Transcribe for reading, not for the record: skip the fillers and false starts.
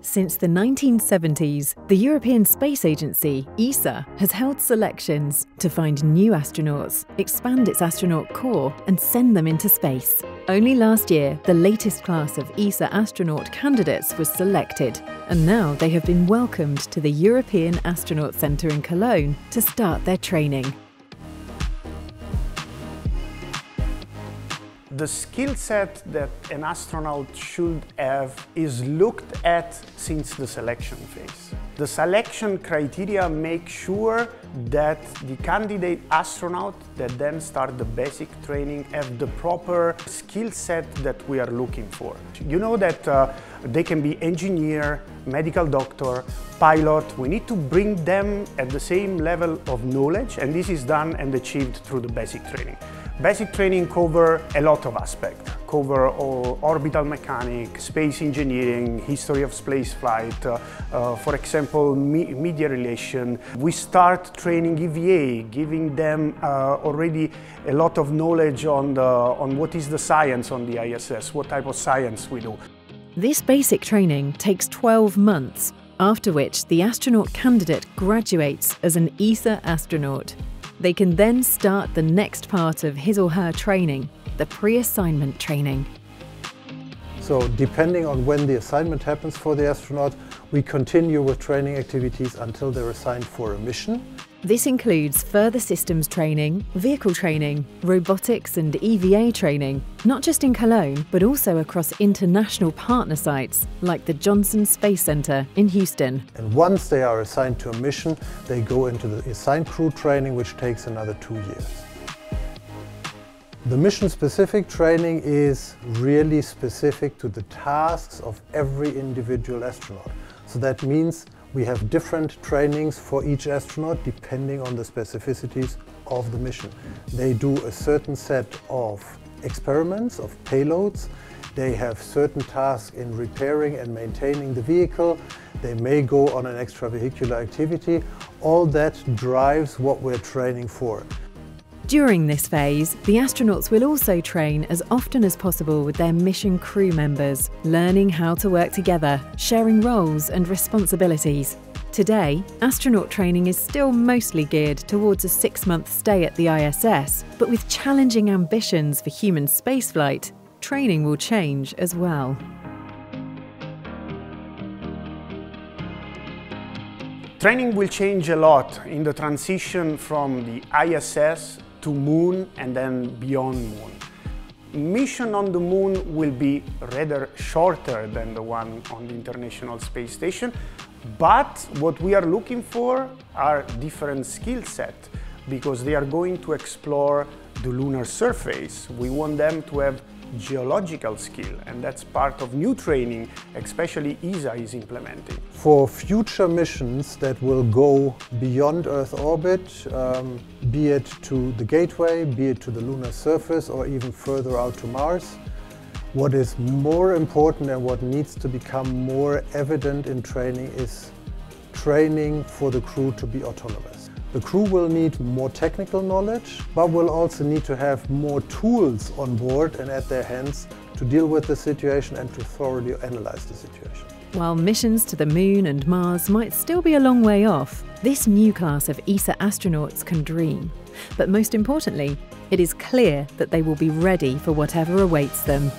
Since the 1970s, the European Space Agency, ESA, has held selections to find new astronauts, expand its astronaut corps, and send them into space. Only last year, the latest class of ESA astronaut candidates was selected, and now they have been welcomed to the European Astronaut Centre in Cologne to start their training. The skill set that an astronaut should have is looked at since the selection phase. The selection criteria make sure that the candidate astronaut that then start the basic training have the proper skill set that we are looking for. You know that they can be engineer, medical doctor, pilot. We need to bring them at the same level of knowledge, and this is done and achieved through the basic training. Basic training covers a lot of aspects, covers orbital mechanics, space engineering, history of space flight, for example, media relation. We start training EVA, giving them already a lot of knowledge on what is the science on the ISS, what type of science we do. This basic training takes 12 months, after which the astronaut candidate graduates as an ESA astronaut. They can then start the next part of his or her training, the pre-assignment training. So depending on when the assignment happens for the astronaut, we continue with training activities until they're assigned for a mission. This includes further systems training, vehicle training, robotics and EVA training, not just in Cologne, but also across international partner sites like the Johnson Space Center in Houston. And once they are assigned to a mission, they go into the assigned crew training, which takes another 2 years. The mission-specific training is really specific to the tasks of every individual astronaut. So that means we have different trainings for each astronaut depending on the specificities of the mission. They do a certain set of experiments, of payloads. They have certain tasks in repairing and maintaining the vehicle. They may go on an extravehicular activity. All that drives what we're training for. During this phase, the astronauts will also train as often as possible with their mission crew members, learning how to work together, sharing roles and responsibilities. Today, astronaut training is still mostly geared towards a 6-month stay at the ISS, but with challenging ambitions for human spaceflight, training will change as well. Training will change a lot in the transition from the ISS to Moon and then beyond Moon. Mission on the Moon will be rather shorter than the one on the International Space Station, but what we are looking for are different skill sets because they are going to explore the lunar surface. We want them to have geological skill, and that's part of new training, especially ESA is implementing. For future missions that will go beyond Earth orbit, be it to the Gateway, be it to the lunar surface, or even further out to Mars, what is more important and what needs to become more evident in training is training for the crew to be autonomous. The crew will need more technical knowledge, but will also need to have more tools on board and at their hands to deal with the situation and to thoroughly analyze the situation. While missions to the Moon and Mars might still be a long way off, this new class of ESA astronauts can dream. But most importantly, it is clear that they will be ready for whatever awaits them.